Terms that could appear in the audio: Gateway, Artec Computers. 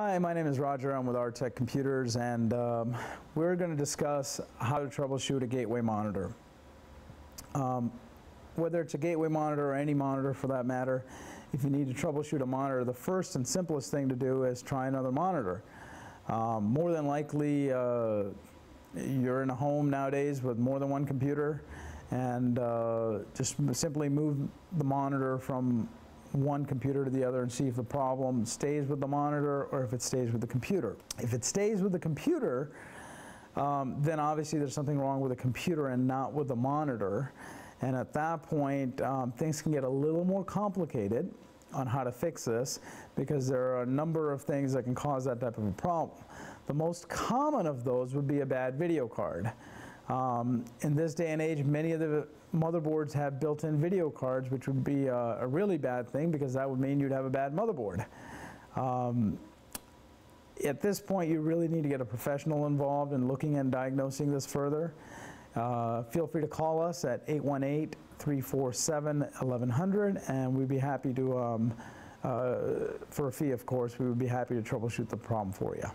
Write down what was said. Hi, my name is Roger. I'm with Artec Computers, and we're going to discuss how to troubleshoot a gateway monitor. Whether it's a gateway monitor or any monitor for that matter, if you need to troubleshoot a monitor, the first and simplest thing to do is try another monitor. More than likely, you're in a home nowadays with more than one computer, and just simply move the monitor from one computer to the other and see if the problem stays with the monitor or if it stays with the computer. If it stays with the computer, then obviously there's something wrong with the computer and not with the monitor. And at that point, things can get a little more complicated on how to fix this, because there are a number of things that can cause that type of a problem. The most common of those would be a bad video card. In this day and age, many of the motherboards have built-in video cards, which would be a really bad thing, because that would mean you'd have a bad motherboard. At this point, you really need to get a professional involved in looking and diagnosing this further. Feel free to call us at 818-347-1100, and we'd be happy to, for a fee of course, we would be happy to troubleshoot the problem for you.